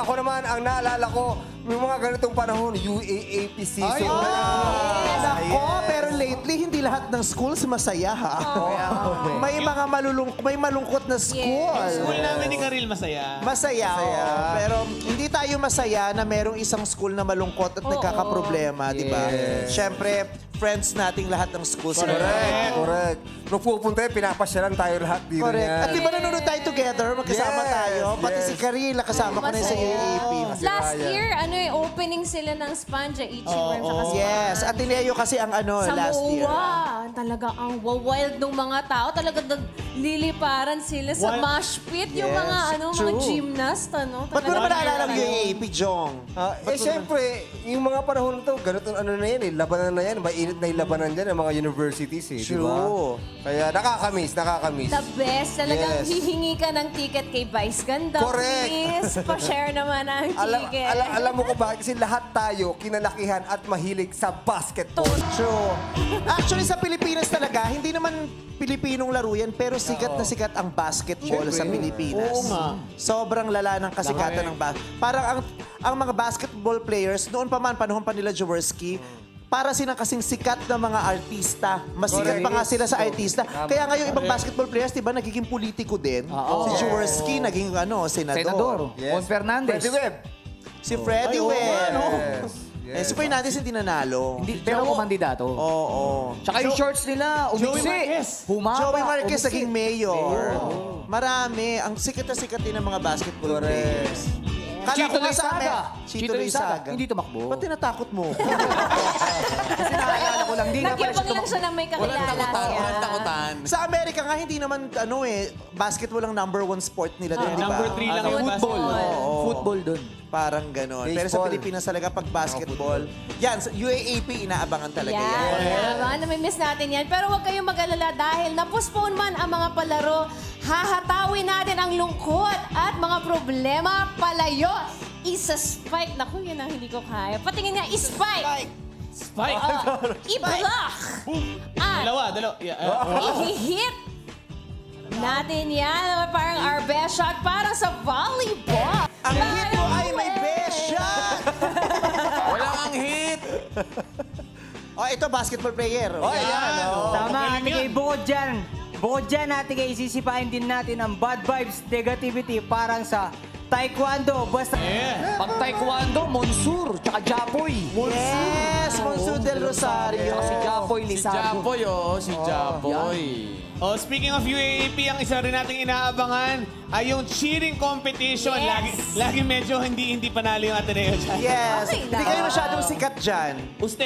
ako naman, ang naalala ko, yung mga ganitong panahon, UAAP season. Nako, pero lately, hindi lahat ng schools masaya, ha? May mga malungkot na school. Yung school namin ni Karil masaya. Masaya, pero hindi tayo masaya na merong isang school na malungkot at nagkakaproblema, di ba? Siyempre, friends nating lahat ng schools. Correct. Nung pupunta, pinapasyalan tayo lahat dito. Correct. At di ba nanonood tayo together? Magkasama tayo. Pati si Karil, nakasama ko na sa UAAP. Last year, opening sila ng Sponge, Ichiworm, saka Sponge. Yes, Ateneo kasi ang last year. Talaga ang wild ng mga tao. Talaga nagliliparan sila sa mosh pit. Yung mga gymnast, ano. Ba't mo naman naalala ng UAAP, Jong? Eh, siyempre, yung mga panahon ito, ganito na yan eh. Labanan na yan. Mainit na yung labanan dyan ng mga universities eh. True. Kaya nakakamiss. The best. Talagang hihingi ka ng ticket kay Vice Ganda. Correct. Please, pa-share naman ang ticket. Alam mo ko ba? Kasi lahat tayo kinalakihan at mahilig sa basketball. True. Actually, sa Pilipinas talaga, hindi naman Pilipinong laro yan, pero sikat na sikat ang basketball sa Pilipinas. Sobrang lala ng kasikatan ng basketball. Parang ang mga basketball players, noon pa man, panahon pa nila Jaworski, para silang kasing sikat na mga artista. Mas sikat pa nga sila sa artista. Kaya ngayon, ibang basketball players, diba, nagiging politiko din. Si Jaworski, naging senador. Juan Fernandez. Freddie Webb. Si Freddie Webb. Eh, si Fernandez hindi nanalo. Pero kumandidato. Oo. Tsaka yung shorts nila, umiksi. Joey Marquez naging mayor. Marami. Ang sikat na sikat din ng mga basketball players. Chito Lizaga. Hindi tumakbo. Ba't tinatakot mo? Kasi nakakala ko lang. Nag-ibang lang siya na may kakilala. Walang takutan. Sa Amerika nga, hindi naman, basketball ang #1 sport nila doon, di ba? #3 lang yung basketball. Football doon. Parang ganon. Pero sa Pilipinas talaga, pag basketball, yan, UAAP, inaabangan talaga yan. Inaabangan, namimiss natin yan. Pero huwag kayong mag-alala dahil na-postpone man ang mga palaro, hahatawin natin ang lungkot at mga problema palayo. Isa spike. Naku, yun ang hindi ko kaya. Patingin nga, spike! Spike! I-block! Dalawa. I-hit natin yan. Parang our best shot para sa volleyball. Ang hit mo ay may best shot! Walang ang hit! Oh, ito, basketball player. Oh, yan. Tama, ating ibukod dyan. Bukod dyan natin kayo, isisipain din natin ang bad vibes, negativity, parang sa taekwondo. Basta... Pag taekwondo, Monsur, tsaka Jaboy. Yes, Monsur del Rosario. Si Jaboy, si Jaboy. Oh, speaking of UAAP, ang isa rin nating inaabangan ay yung cheering competition. Yes. Lagi medyo hindi panalo yung Ateneo dyan. Yes. Hindi kayo masyadong sikat dyan. UST.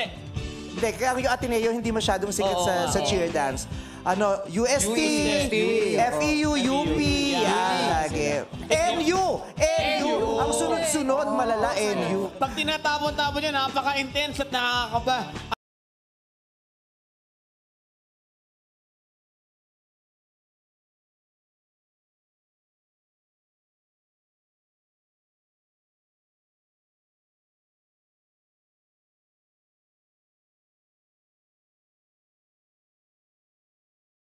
Hindi, yung Ateneo hindi masyadong sikat sa cheer dance. UST, FEU, UP, NU. Ang sunod-sunod, malala NU. Pag tinatapon-tapon yan, napaka-intense at nakakakaba.